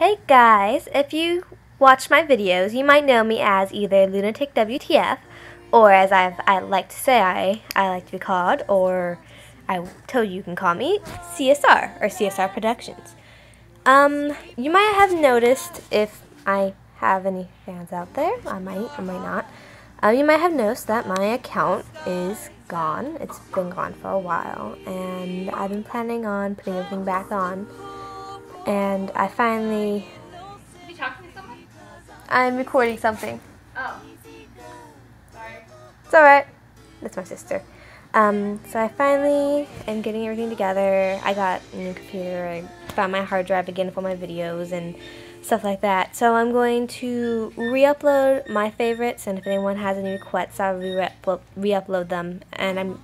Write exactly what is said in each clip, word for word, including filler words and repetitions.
Hey guys, if you watch my videos, you might know me as either LunaticWTF, or as I've, I like to say I, I like to be called, or I told you you can call me C S R, or C S R Productions. Um, you might have noticed, if I have any fans out there, I might or might not, um, you might have noticed that my account is gone. It's been gone for a while, and I've been planning on putting everything back on. And I finally... Are you talking to someone? I'm recording something. Oh. Sorry. It's alright. That's my sister. Um, so I finally am getting everything together. I got a new computer. I found my hard drive again for my videos and stuff like that. So I'm going to re-upload my favorites, and if anyone has any requests, I'll re-upload them. And I'm...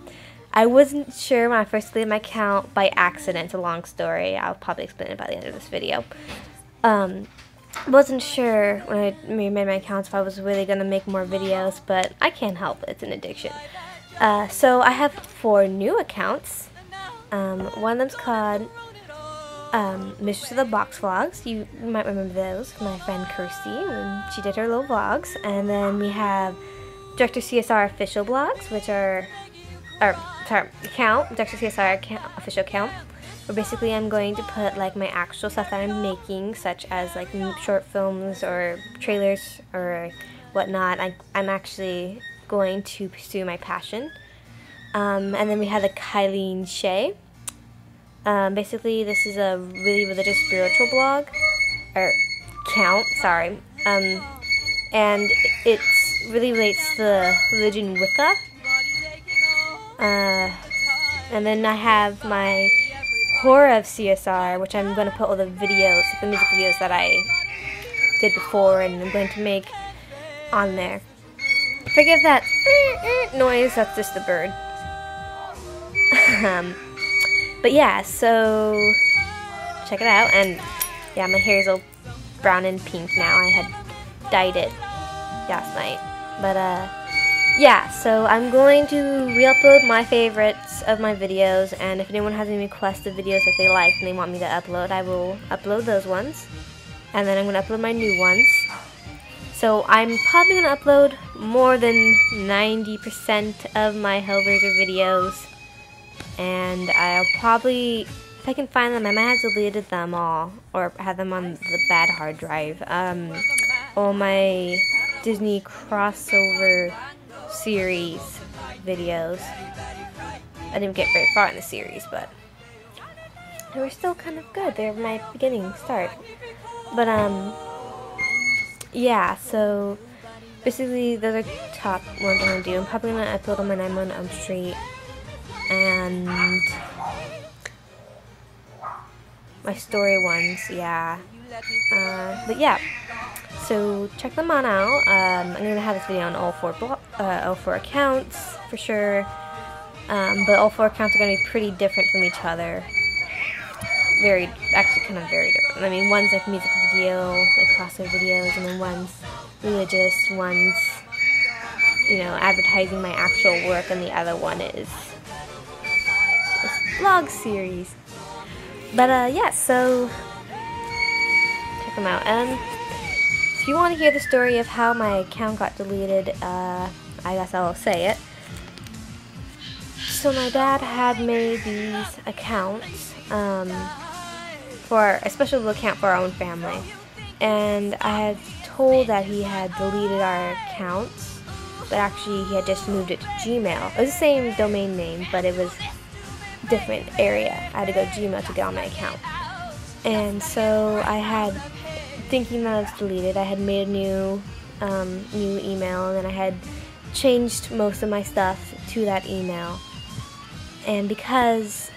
I wasn't sure when I first deleted my account by accident. It's a long story. I'll probably explain it by the end of this video. Um, wasn't sure when I made my accounts if I was really going to make more videos, but I can't help it. It's an addiction. Uh, so I have four new accounts. Um, one of them's called um, Mistress of the Box Vlogs. You might remember those from my friend Kirsty when she did her little vlogs. And then we have Director C S R Official Blogs, which are... or sorry, account, Director C S R account, official account, where basically I'm going to put like my actual stuff that I'm making, such as like short films or trailers or whatnot. I, I'm actually going to pursue my passion. Um, and then we have the Cailín Shea. Um, basically this is a really religious spiritual blog, or count, sorry. Um, and it really relates to the religion Wicca. Uh, and then I have my Horror of C S R, which I'm going to put all the videos, the music videos that I did before, and I'm going to make on there. Forgive that noise, that's just the bird. um, but yeah, so check it out. And yeah, my hair is all brown and pink now. I had dyed it last night. But uh yeah, so I'm going to re-upload my favorites of my videos, and if anyone has any requests of videos that they like and they want me to upload, I will upload those ones. And then I'm going to upload my new ones. So I'm probably going to upload more than ninety percent of my Hellraiser videos. And I'll probably, if I can find them, I might have deleted them all, or have them on the bad hard drive. Um, all my Disney crossover series videos. I didn't get very far in the series, but they were still kind of good. They were my beginning start. But um yeah, so basically those are top ones I'm gonna do. I'm probably gonna upload on my Nightmare on Elm Street and my story ones, yeah. Uh, but yeah. So check them on out. Um, I'm going to have this video on all four, uh, all four accounts for sure. Um, but all four accounts are going to be pretty different from each other. Very, actually kind of very different. I mean, one's like music video, like crossover videos, and then one's religious, one's, you know, advertising my actual work, and the other one is a vlog series. But uh, yeah, so check them out. Um, If you want to hear the story of how my account got deleted, uh, I guess I'll say it. So my dad had made these accounts, um, for a special little account for our own family. And I had told that he had deleted our accounts, but actually he had just moved it to Gmail. It was the same domain name, but it was different area. I had to go to Gmail to get on my account. And so I had... thinking that I was deleted, I had made a new, um, new email, and then I had changed most of my stuff to that email, and because,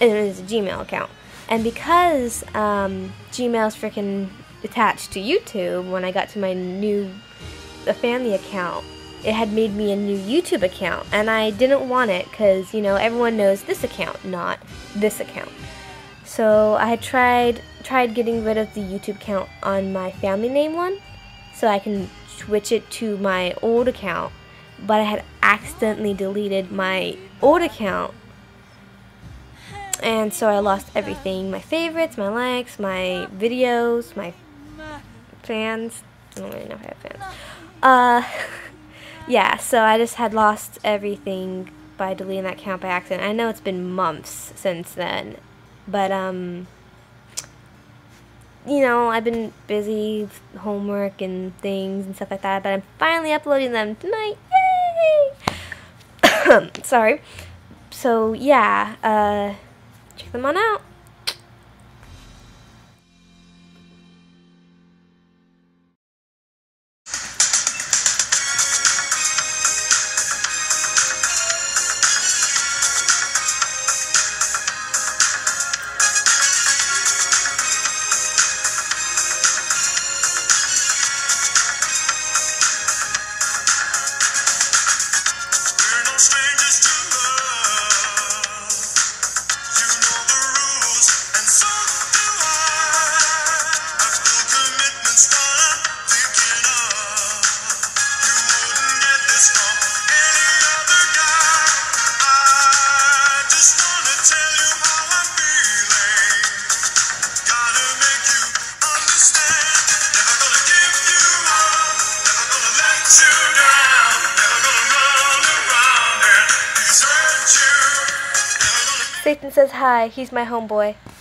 and it was a Gmail account, and because, um, Gmail's freaking attached to YouTube, when I got to my new family account, it had made me a new YouTube account, and I didn't want it, because, you know, everyone knows this account, not this account. So I had tried tried getting rid of the YouTube account on my family name one, so I can switch it to my old account, but I had accidentally deleted my old account, and so I lost everything: my favorites, my likes, my videos, my fans. I don't really know if I have fans. Uh, yeah, so I just had lost everything by deleting that account by accident. I know it's been months since then, but, um, you know, I've been busy with homework and things and stuff like that, but I'm finally uploading them tonight. Yay! Sorry. So, yeah, uh, check them on out. Satan says hi, he's my homeboy.